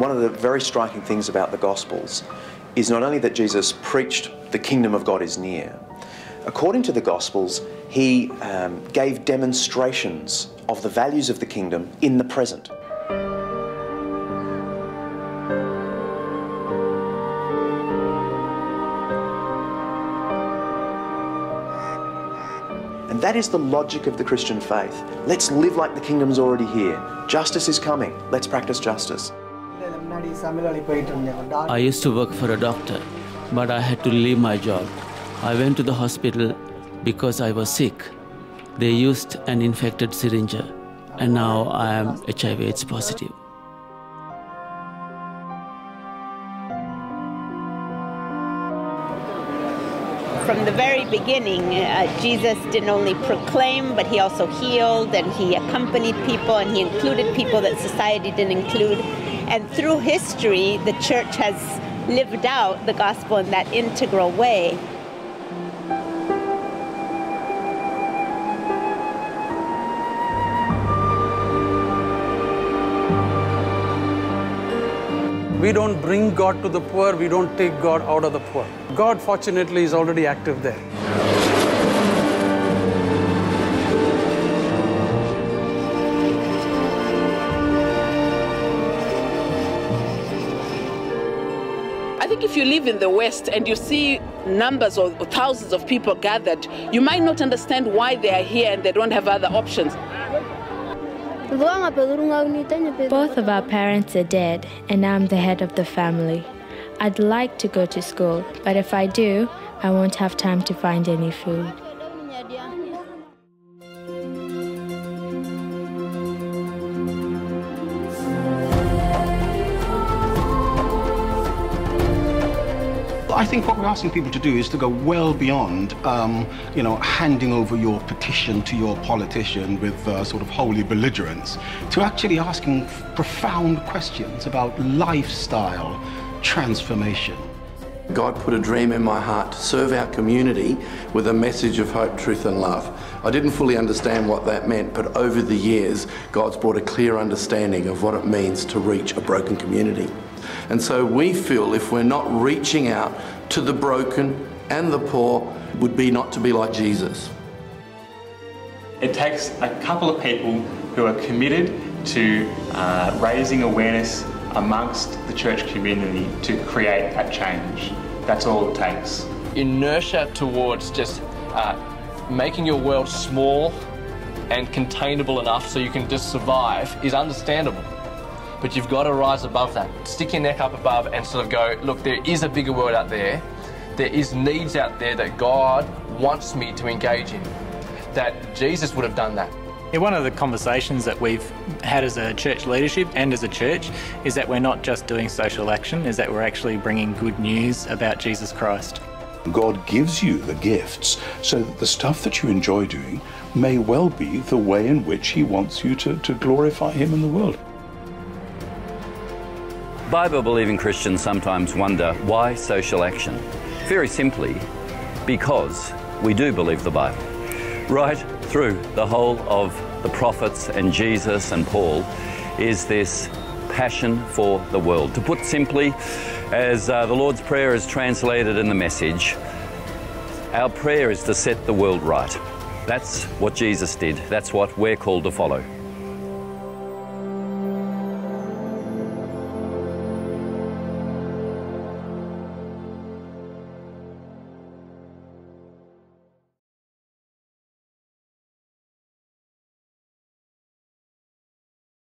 One of the very striking things about the Gospels is not only that Jesus preached the kingdom of God is near. According to the Gospels, he gave demonstrations of the values of the kingdom in the present. And that is the logic of the Christian faith. Let's live like the kingdom's already here. Justice is coming. Let's practice justice. I used to work for a doctor, but I had to leave my job. I went to the hospital because I was sick. They used an infected syringe, and now I am HIV/AIDS positive. From the very beginning, Jesus didn't only proclaim, but he also healed, and he accompanied people, and he included people that society didn't include. And through history, the church has lived out the gospel in that integral way. We don't bring God to the poor, we don't take God out of the poor. God, fortunately, is already active there. I think if you live in the West and you see numbers or thousands of people gathered, you might not understand why they are here and they don't have other options. Both of our parents are dead, and I'm the head of the family. I'd like to go to school, but if I do, I won't have time to find any food. I think what we're asking people to do is to go well beyond, you know, handing over your petition to your politician with sort of holy belligerence, to actually asking profound questions about lifestyle transformation. God put a dream in my heart to serve our community with a message of hope, truth and love. I didn't fully understand what that meant, but over the years, God's brought a clear understanding of what it means to reach a broken community. And so we feel if we're not reaching out to the broken and the poor, would be not to be like Jesus. It takes a couple of people who are committed to raising awareness amongst the church community to create that change. That's all it takes. Inertia towards just making your world small and containable enough so you can just survive is understandable. But you've got to rise above that. Stick your neck up above and sort of go, look, there is a bigger world out there. There is needs out there that God wants me to engage in. That Jesus would have done that. One of the conversations that we've had as a church leadership and as a church is that we're not just doing social action, is that we're actually bringing good news about Jesus Christ. God gives you the gifts so that the stuff that you enjoy doing may well be the way in which he wants you to glorify him in the world. Bible-believing Christians sometimes wonder, why social action? Very simply, because we do believe the Bible. Right through the whole of the prophets and Jesus and Paul is this passion for the world. To put simply, as the Lord's Prayer is translated in the Message, our prayer is to set the world right. That's what Jesus did. That's what we're called to follow.